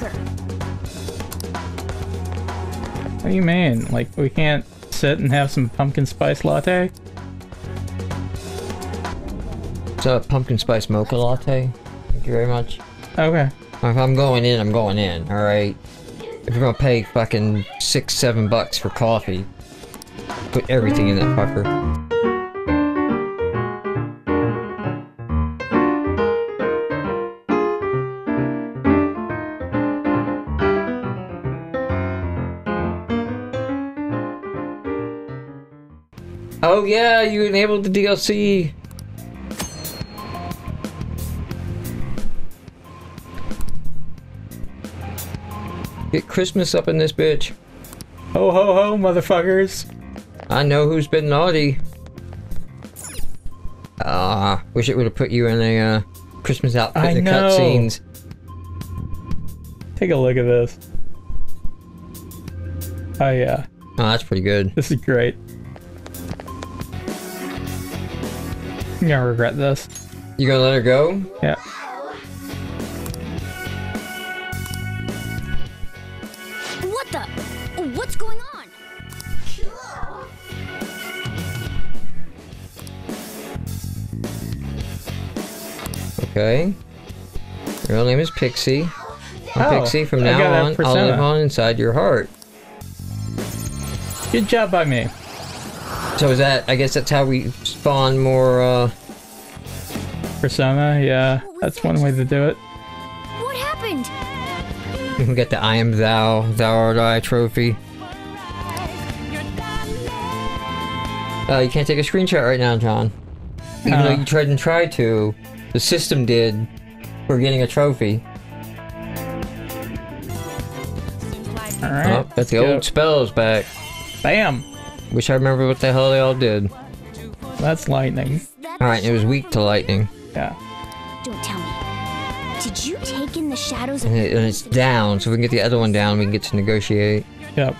longer. What do you mean? Like, we can't sit and have some pumpkin spice latte? It's a pumpkin spice mocha latte. Thank you very much. Okay. If I'm going in, I'm going in, alright? If you're gonna pay fucking $6, $7 for coffee, put everything in that fucker. Oh yeah, you enabled the DLC! Get Christmas up in this bitch. Ho ho ho, motherfuckers! I know who's been naughty. Ah, wish it would've put you in a, Christmas outfit in the cutscenes. Take a look at this. Oh yeah. Oh, that's pretty good. This is great. I'm gonna regret this. You gonna let her go? Yeah. What the? What's going on? Okay. Your real name is Pixie. I'm Pixie. From now on, I'll live on inside your heart. Good job by me. So is that, I guess that's how we spawn more, Persona, yeah. That's one way to do it. What happened? You can get the I Am Thou, Thou Art I trophy. You can't take a screenshot right now, John. Even though you tried and tried to, the system did for getting a trophy. Alright. Oh, got the old spells back. Bam! Wish I remember what the hell they all did. That's lightning. Alright, it was weak to lightning. Yeah. Don't tell me. Did you take in the shadows of and it's down, so if we can get the other one down, we can get to negotiate. Yep.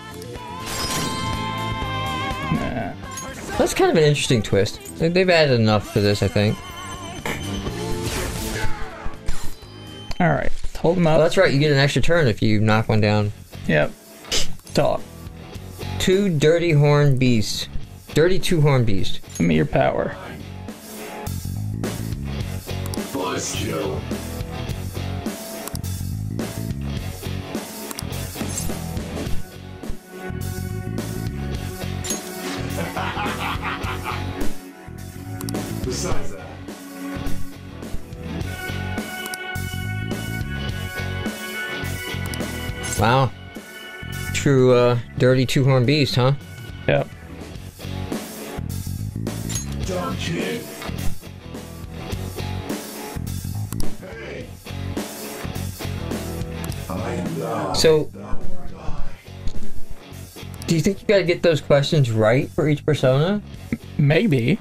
Nah. That's kind of an interesting twist. They've added enough to this, I think. Alright, hold them up. Well, that's right, you get an extra turn if you knock one down. Yep. Talk. Two dirty horn beasts. Dirty two horn beast. Give me your power. Besides that. Wow. True, dirty two-horned beast, huh? Yep. Dumb kid. Hey. I am thou. So, do you think you gotta get those questions right for each persona? Maybe.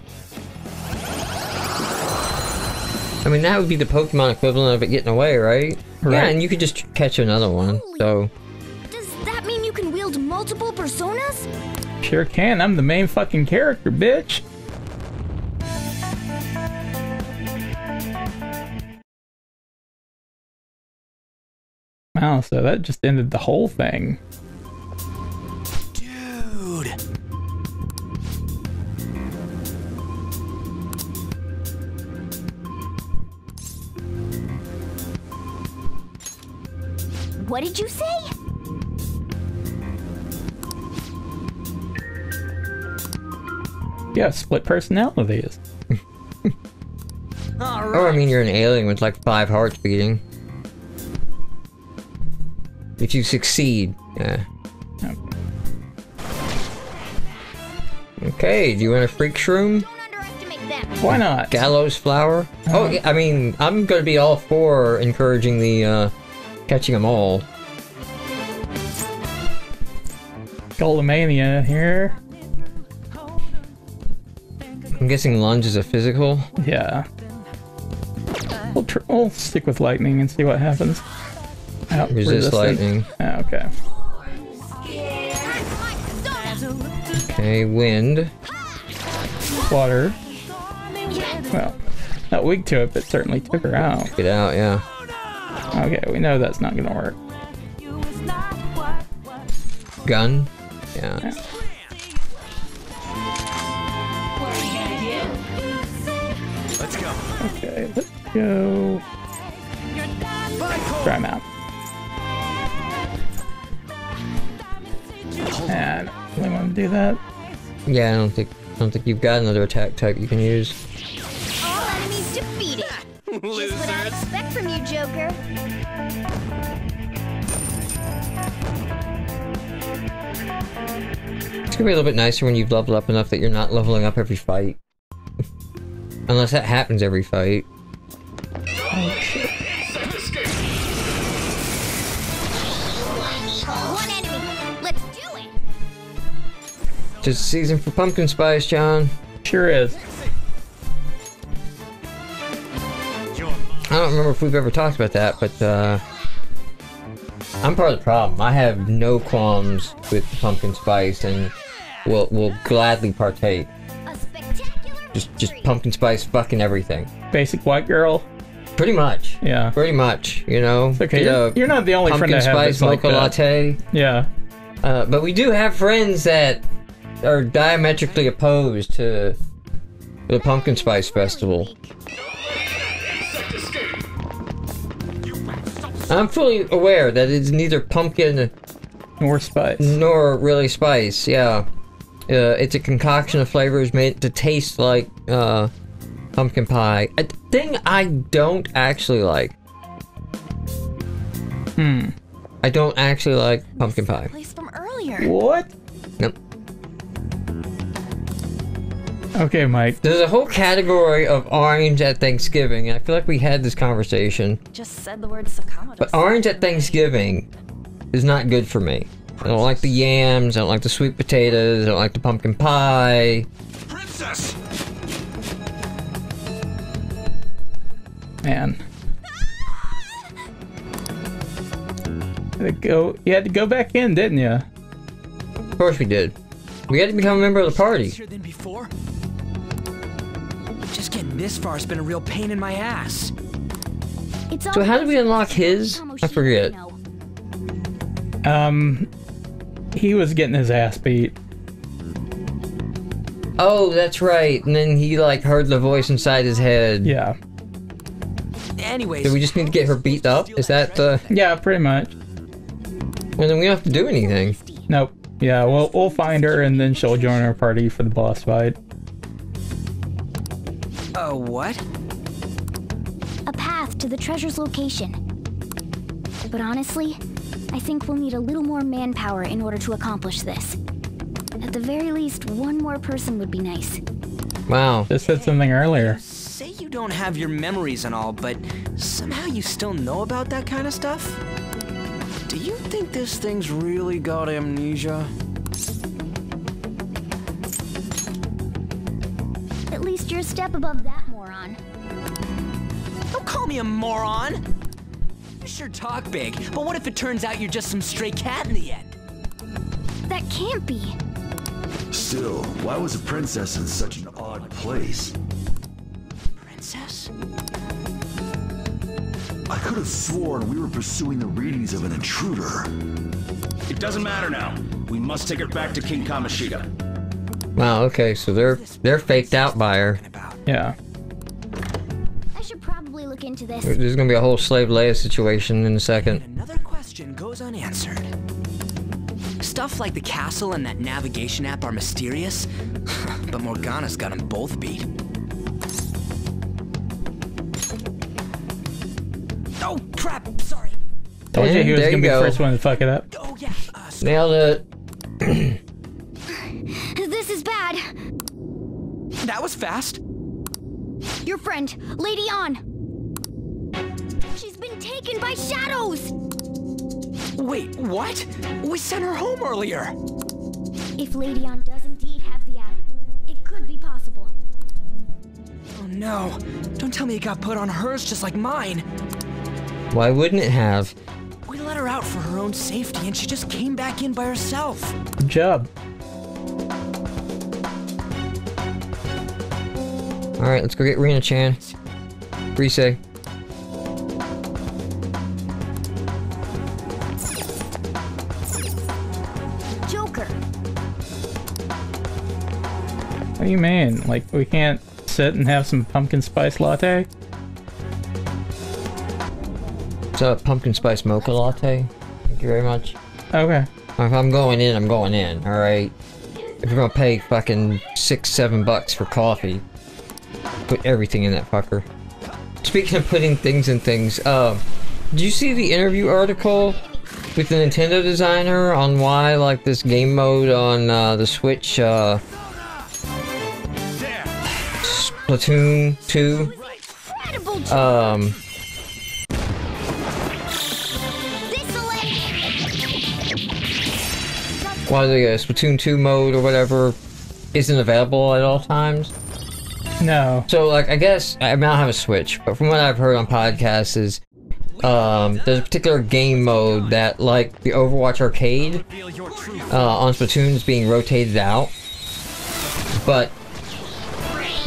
I mean, that would be the Pokemon equivalent of it getting away, right? Right. Yeah, and you could just catch another one, so... Multiple personas? Sure can. I'm the main fucking character, bitch. Wow, so that just ended the whole thing. Dude. What did you say? Yeah, split personalities. All right. Or I mean, you're an alien with like 5 hearts beating. If you succeed, yeah. Okay, do you want a freak shroom? Don't underestimate them. Why not? Gallows flower. Oh, yeah, I mean, I'm gonna be all for encouraging the catching them all. Goldomania here. I'm guessing lunge is a physical? Yeah. We'll stick with lightning and see what happens. Oh, resist lightning. Oh, okay. Okay, wind. Water. Well, not weak to it, but certainly took her out. Took it out, yeah. Okay, we know that's not gonna work. gun. Yeah. Yeah. Let's go. Okay, let's go. Try him out. And I really want to do that. Yeah, I don't think you've got another attack type you can use. All enemies defeated. Just what I expect from you, Joker. It's gonna be a little bit nicer when you've leveled up enough that you're not leveling up every fight. Unless that happens every fight. Oh, shit. One enemy. Let's do it. Just season for pumpkin spice, John. Sure is. I don't remember if we've ever talked about that, but I'm part of the problem. I have no qualms with pumpkin spice and will gladly partake. Just pumpkin spice fucking everything. Basic white girl? Pretty much. Yeah. Pretty much, you know. It's okay, you're not the only friend I have that's like that. Pumpkin spice, mocha latte. Yeah. But we do have friends that are diametrically opposed to the pumpkin spice festival. I'm fully aware that it's neither pumpkin nor spice, nor really spice. Yeah, it's a concoction of flavors made to taste like pumpkin pie. A thing I don't actually like. I don't actually like pumpkin pie. Place from earlier. What? Nope. Okay, Mike. There's a whole category of orange at Thanksgiving, and I feel like we had this conversation. Just said the word succomatous. But orange at Thanksgiving is not good for me. I don't like the yams, I don't like the sweet potatoes, I don't like the pumpkin pie. Princess! Man. You had to go back in, didn't you? Of course we did. We had to become a member of the party. Just getting this far has been a real pain in my ass. So how did we unlock his? I forget. He was getting his ass beat. Oh, that's right. And then he like heard the voice inside his head. Yeah. Anyways, do we just need to get her beat up? Is that the? Yeah, pretty much. Well, then we don't have to do anything. Nope. Yeah, well, we'll find her and then she'll join our party for the boss fight. Oh, what? A path to the treasure's location. But honestly, I think we'll need a little more manpower in order to accomplish this. At the very least, one more person would be nice. Wow. This said something earlier. You say you don't have your memories and all, but somehow you still know about that kind of stuff? Do you think this thing's really got amnesia? At least you're a step above that, moron. Don't call me a moron! You sure talk big, but what if it turns out you're just some stray cat in the end? That can't be. Still, why was a princess in such an odd place? Princess? I could have sworn we were pursuing the readings of an intruder. It doesn't matter now. We must take her back to King Kamashita. Wow, okay, so they're faked out by her. Yeah. I should probably look into this. There's gonna be a whole slave Leia situation in a second. Another question goes unanswered. Stuff like the castle and that navigation app are mysterious, but Morgana's got them both beat. Oh crap, sorry. Told you he was gonna be the first one to fuck it up. Oh yeah. Nailed it. This is bad. That was fast. Your friend, Lady Ann. She's been taken by shadows. Wait, what? We sent her home earlier. If Lady Ann does indeed have the app, it could be possible. Oh no. Don't tell me it got put on hers just like mine. Why wouldn't it have? We let her out for her own safety and she just came back in by herself. Good job. Alright, let's go get Rina-chan. Risa. What do you mean? Like, we can't sit and have some pumpkin spice latte? So, pumpkin spice mocha latte? Thank you very much. Okay. If I'm going in, I'm going in, alright? If you're gonna pay fucking $6, $7 for coffee, put everything in that fucker. Speaking of putting things in things, did you see the interview article with the Nintendo designer on why, like, this game mode on the Switch, Splatoon 2, why the Splatoon 2 mode or whatever isn't available at all times? No. So, like, I guess, I mean, I don't have a Switch, but from what I've heard on podcasts is, there's a particular game mode that, like, the Overwatch Arcade, on Splatoon is being rotated out. But,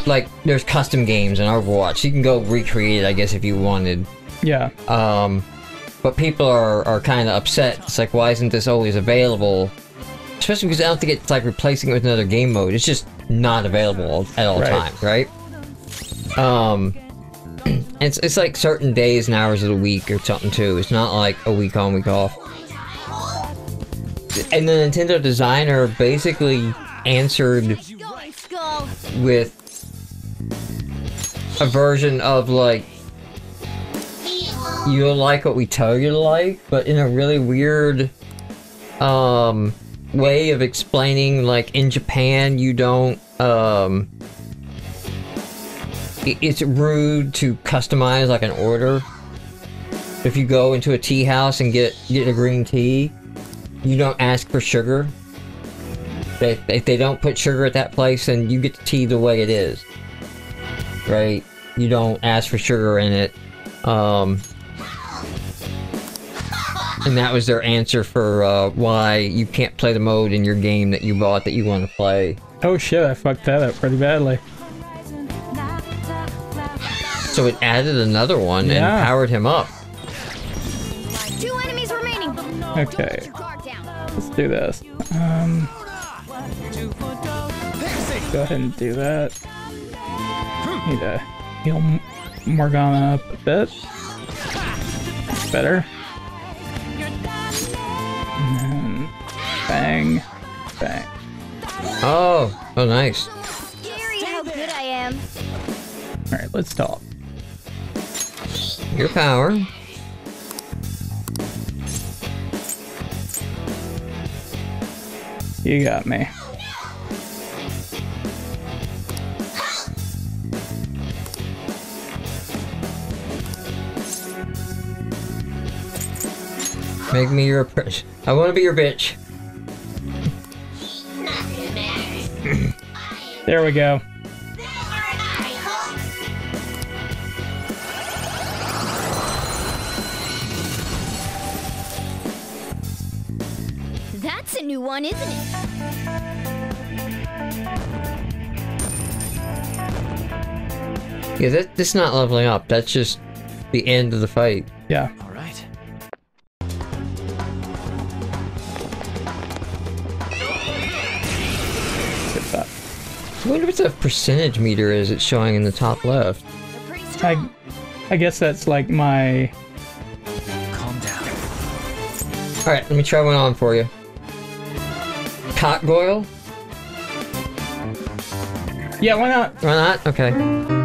like, there's custom games in Overwatch. You can go recreate it, I guess, if you wanted. Yeah. But people are kind of upset. It's like, why isn't this always available? Especially because I don't think it's like replacing it with another game mode. It's just not available at all times, right? It's like certain days and hours of the week or something too. It's not like a week on, week off. And the Nintendo designer basically answered with a version of like, you'll like what we tell you to like, but in a really weird, way of explaining, like, in Japan, you don't, it's rude to customize, like, an order. If you go into a tea house and get a green tea, you don't ask for sugar. If they don't put sugar at that place, then you get the tea the way it is. Right? You don't ask for sugar in it. And that was their answer for why you can't play the mode in your game that you bought that you want to play. Oh shit, I fucked that up pretty badly. So it added another one and powered him up. Two enemies remaining. Okay. Let's do this. Go ahead and do that. Need to heal Morgana up a bit. That's better. Bang. Bang. Oh, nice. How good I am. Alright, let's talk. Your power. You got me. Make me your bitch. I want to be your bitch. There we go. That's a new one, isn't it? Yeah, that's not leveling up. That's just the end of the fight. Yeah. All right. I wonder what the percentage meter is it's showing in the top left. I guess that's like my... Calm down. Alright, let me try one on for you. Cockgoyle? Yeah, why not? Why not? Okay.